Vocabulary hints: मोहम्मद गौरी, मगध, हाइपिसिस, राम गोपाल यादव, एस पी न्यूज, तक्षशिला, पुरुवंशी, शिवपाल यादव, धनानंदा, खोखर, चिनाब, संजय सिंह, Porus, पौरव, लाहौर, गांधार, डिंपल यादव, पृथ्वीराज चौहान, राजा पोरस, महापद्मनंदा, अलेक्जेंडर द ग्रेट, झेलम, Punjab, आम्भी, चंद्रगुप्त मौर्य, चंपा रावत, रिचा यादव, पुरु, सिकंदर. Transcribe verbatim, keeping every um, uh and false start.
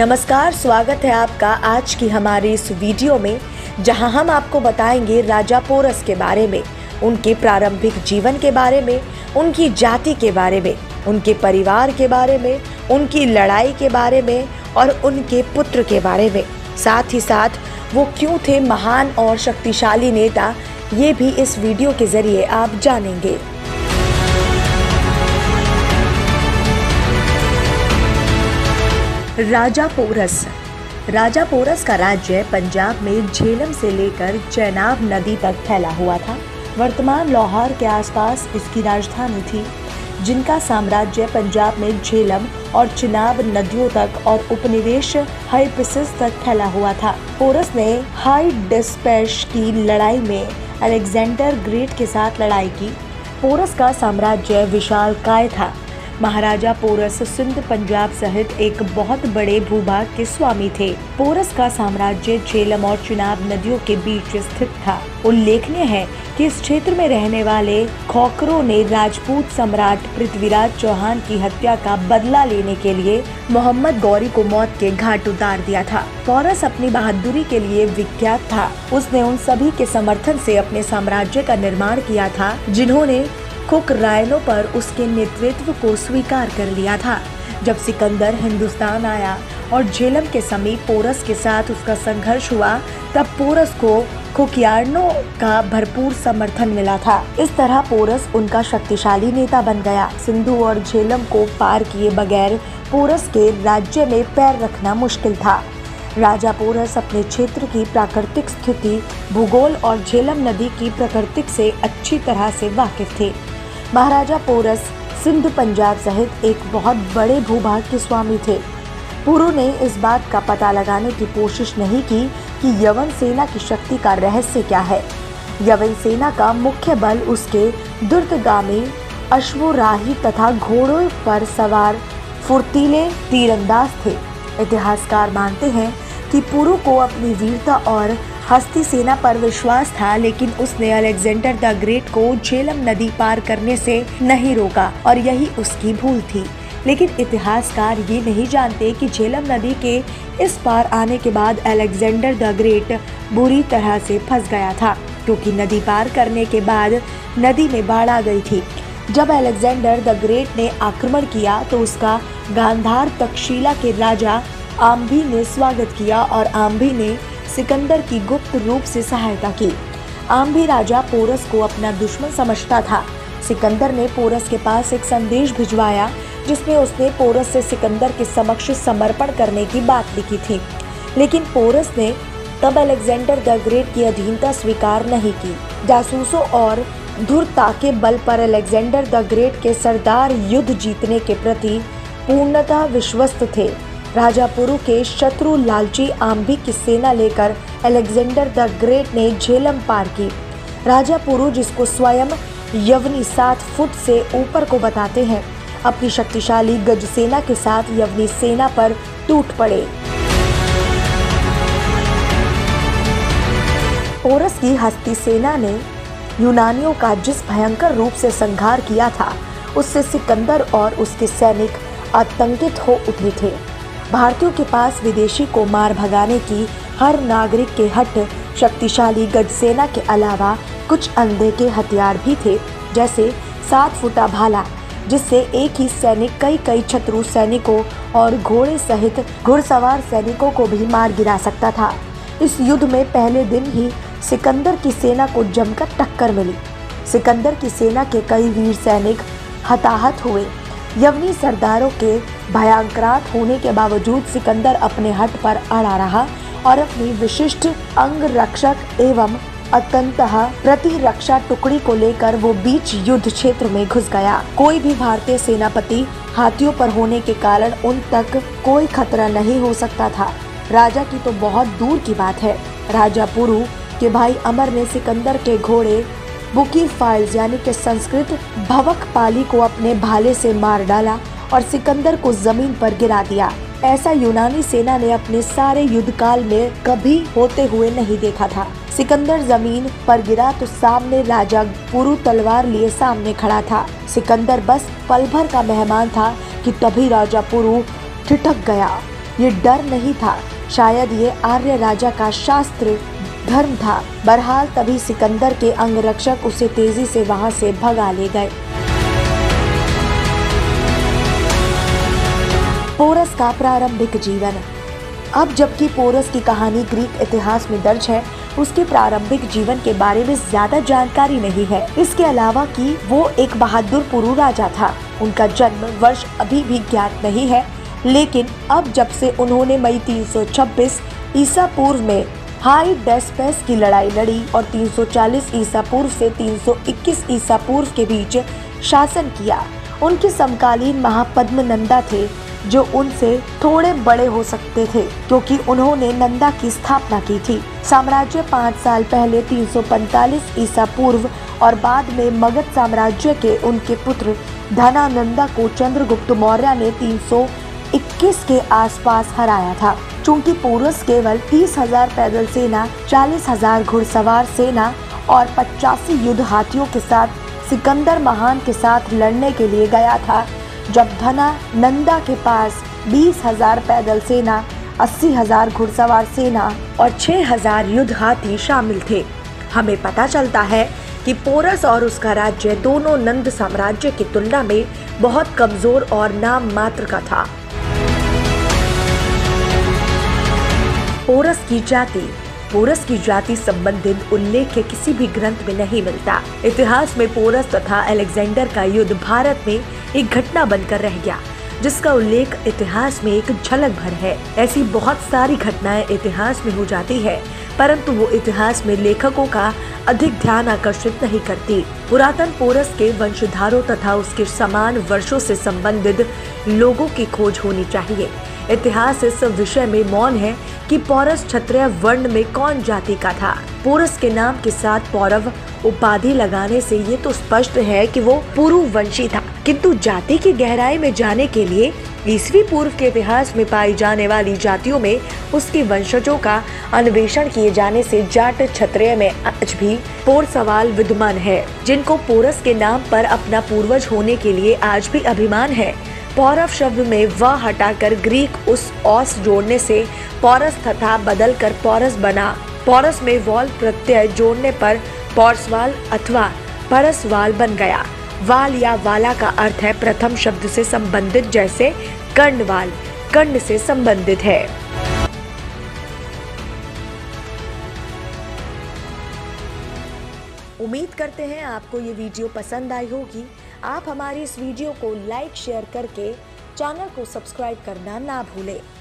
नमस्कार, स्वागत है आपका आज की हमारी इस वीडियो में, जहां हम आपको बताएंगे राजा पोरस के बारे में, उनके प्रारंभिक जीवन के बारे में, उनकी जाति के बारे में, उनके परिवार के बारे में, उनकी लड़ाई के बारे में और उनके पुत्र के बारे में। साथ ही साथ वो क्यों थे महान और शक्तिशाली नेता, ये भी इस वीडियो के ज़रिए आप जानेंगे। राजा पोरस। राजा पोरस का राज्य पंजाब में झेलम से लेकर चिनाब नदी तक फैला हुआ था। वर्तमान लाहौर के आसपास इसकी राजधानी थी, जिनका साम्राज्य पंजाब में झेलम और चिनाब नदियों तक और उपनिवेश हाइपिसिस तक फैला हुआ था। पोरस ने हाई डिस्पैच की लड़ाई में अलेक्जेंडर ग्रेट के साथ लड़ाई की। पोरस का साम्राज्य विशाल काय था। महाराजा पोरस सिंध पंजाब सहित एक बहुत बड़े भूभाग के स्वामी थे। पोरस का साम्राज्य झेलम और चिनाब नदियों के बीच स्थित था। उल्लेखनीय है कि इस क्षेत्र में रहने वाले खोखरों ने राजपूत सम्राट पृथ्वीराज चौहान की हत्या का बदला लेने के लिए मोहम्मद गौरी को मौत के घाट उतार दिया था। पोरस अपनी बहादुरी के लिए विख्यात था। उसने उन सभी के समर्थन से अपने साम्राज्य का निर्माण किया था जिन्होंने खोकरायनों पर उसके नेतृत्व को स्वीकार कर लिया था। जब सिकंदर हिंदुस्तान आया और झेलम के समीप पोरस के साथ उसका संघर्ष हुआ, तब पोरस को खोकियार्नों का भरपूर समर्थन मिला था। इस तरह पोरस उनका शक्तिशाली नेता बन गया। सिंधु और झेलम को पार किए बगैर पोरस के राज्य में पैर रखना मुश्किल था। राजा पोरस अपने क्षेत्र की प्राकृतिक स्थिति, भूगोल और झेलम नदी की प्रकृति से अच्छी तरह से वाकिफ थे। महाराजा पोरस सिंध पंजाब सहित एक बहुत बड़े भूभाग के स्वामी थे। पुरु ने इस बात का पता लगाने की कोशिश नहीं की कि यवन सेना की शक्ति का रहस्य क्या है। यवन सेना का मुख्य बल उसके द्रुतगामी अश्वराही तथा घोड़ों पर सवार फुर्तीले तीरंदाज थे। इतिहासकार मानते हैं कि पुरु को अपनी वीरता और हस्ती सेना पर विश्वास था, लेकिन उसने अलेक्जेंडर द ग्रेट को झेलम नदी पार करने से नहीं रोका और यही उसकी भूल थी। लेकिन इतिहासकार ये नहीं जानते कि झेलम नदी के इस पार आने के बाद अलेक्जेंडर द ग्रेट बुरी तरह से फंस गया था, क्योंकि नदी बाढ़ करने के बाद नदी में बाढ़ आ गई थी। जब अलेक्जेंडर द ग्रेट ने आक्रमण किया तो उसका गांधार तक्षशिला के राजा आम्भी ने स्वागत किया और आम्भी ने सिकंदर की गुप्त रूप से सहायता की। आम्भी राजा पोरस को अपना दुश्मन समझता था। सिकंदर ने पोरस के पास एक संदेश भिजवाया जिसमें उसने पोरस से सिकंदर के समक्ष समर्पण करने की बात लिखी थी, लेकिन पोरस ने तब अलेक्जेंडर द ग्रेट की अधीनता स्वीकार नहीं की। जासूसों और धुरता के बल पर अलेक्जेंडर द ग्रेट के सरदार युद्ध जीतने के प्रति पूर्णतः विश्वस्त थे। राजा पुरु के शत्रु लालची आम्भी की सेना लेकर अलेक्जेंडर द ग्रेट ने झेलम पार की। राजा पुरु, जिसको स्वयं यवनी सात फुट से ऊपर को बताते हैं, अपनी शक्तिशाली गज सेना के साथ यवनी सेना पर टूट पड़े। पोरस की हस्ती सेना ने यूनानियों का जिस भयंकर रूप से संहार किया था, उससे सिकंदर और उसके सैनिक आतंकित हो उठे थे। भारतीयों के पास विदेशी को मार भगाने की हर नागरिक के हट शक्तिशाली गज सेना के अलावा कुछ अंधे के हथियार भी थे, जैसे सात फुटा भाला, जिससे एक ही सैनिक कई कई शत्रु सैनिकों और घोड़े सहित घुड़सवार सैनिकों को भी मार गिरा सकता था। इस युद्ध में पहले दिन ही सिकंदर की सेना को जमकर टक्कर मिली। सिकंदर की सेना के कई वीर सैनिक हताहत हुए। यवनी सरदारों के भयंकरात होने के बावजूद सिकंदर अपने हट पर अड़ा रहा और अपनी विशिष्ट अंग रक्षक एवं अतंतः प्रतिरक्षा टुकड़ी को लेकर वो बीच युद्ध क्षेत्र में घुस गया। कोई भी भारतीय सेनापति हाथियों पर होने के कारण उन तक कोई खतरा नहीं हो सकता था। राजा की तो बहुत दूर की बात है। राजा पुरु के भाई अमर ने सिकंदर के घोड़े बुकी फाइल्स यानी के संस्कृत भवक पाली को अपने भाले से मार डाला और सिकंदर को जमीन पर गिरा दिया। ऐसा यूनानी सेना ने अपने सारे युद्धकाल में कभी होते हुए नहीं देखा था। सिकंदर जमीन पर गिरा तो सामने राजा पुरु तलवार लिए सामने खड़ा था। सिकंदर बस पल भर का मेहमान था कि तभी राजा पुरु ठिठक गया। ये डर नहीं था, शायद ये आर्य राजा का शास्त्र धर्म था। बहरहाल तभी सिकंदर के अंगरक्षक उसे तेजी से वहां से भगा ले गए। पोरस का प्रारंभिक जीवन। अब जबकि पोरस की कहानी ग्रीक इतिहास में दर्ज है, उसके प्रारंभिक जीवन के बारे में ज्यादा जानकारी नहीं है, इसके अलावा कि वो एक बहादुर पुरु राजा था। उनका जन्म वर्ष अभी भी ज्ञात नहीं है, लेकिन अब जब से उन्होंने मई तीन सौ छब्बीस ईसा पूर्व में हाई डेस्पेस की लड़ाई लड़ी और तीन सौ चालीस ईसा पूर्व से तीन सौ इक्कीस ईसा पूर्व के बीच शासन किया, उनके समकालीन महापद्मनंदा थे जो उनसे थोड़े बड़े हो सकते थे क्योंकि उन्होंने नंदा की स्थापना की थी। साम्राज्य पाँच साल पहले तीन सौ पैंतालीस ईसा पूर्व और बाद में मगध साम्राज्य के उनके पुत्र धनानंदा को चंद्रगुप्त मौर्य ने तीन सौ इक्कीस के आसपास हराया था। चूँकि पोरस केवल तीस हज़ार पैदल सेना, चालीस हज़ार घुड़सवार सेना और पचासी युद्ध हाथियों के साथ सिकंदर महान के साथ लड़ने के लिए गया था, जब धनानंदा के पास बीस हज़ार पैदल सेना, अस्सी हज़ार घुड़सवार सेना और छह हज़ार युद्ध हाथी शामिल थे। हमें पता चलता है कि पोरस और उसका राज्य दोनों नंद साम्राज्य की तुलना में बहुत कमजोर और नाम मात्र का था। पोरस की जाति। पोरस की जाति संबंधित उल्लेख किसी भी ग्रंथ में नहीं मिलता। इतिहास में पोरस तथा अलेक्जेंडर का युद्ध भारत में एक घटना बनकर रह गया, जिसका उल्लेख इतिहास में एक झलक भर है। ऐसी बहुत सारी घटनाएं इतिहास में हो जाती है, परंतु वो इतिहास में लेखकों का अधिक ध्यान आकर्षित नहीं करती। पुरातन पोरस के वंशधारों तथा उसके समान वर्षों से संबंधित लोगों की खोज होनी चाहिए। इतिहास इस विषय में मौन है कि पोरस क्षत्रिय वर्ण में कौन जाति का था। पोरस के नाम के साथ पौरव उपाधि लगाने से ये तो स्पष्ट है कि वो पुरुवंशी था, किंतु जाति की गहराई में जाने के लिए ईसवी पूर्व के इतिहास में पाई जाने वाली जातियों में उसके वंशजों का अन्वेषण किए जाने से जाट क्षत्रिय में आज भी पोर सवाल विद्यमान है, जिनको पोरस के नाम पर अपना पूर्वज होने के लिए आज भी अभिमान है। पौरव शब्द में व हटाकर ग्रीक उस औस जोड़ने से पोरस तथा बदल कर पोरस बना। पोरस में वॉल प्रत्यय जोड़ने पर पौरसवाल अथवा परसवाल बन गया। वाल या वाला का अर्थ है प्रथम शब्द से संबंधित, जैसे कर्णवाल कर्ण से संबंधित है। उम्मीद करते हैं आपको ये वीडियो पसंद आई होगी। आप हमारी इस वीडियो को लाइक शेयर करके चैनल को सब्सक्राइब करना ना भूलें।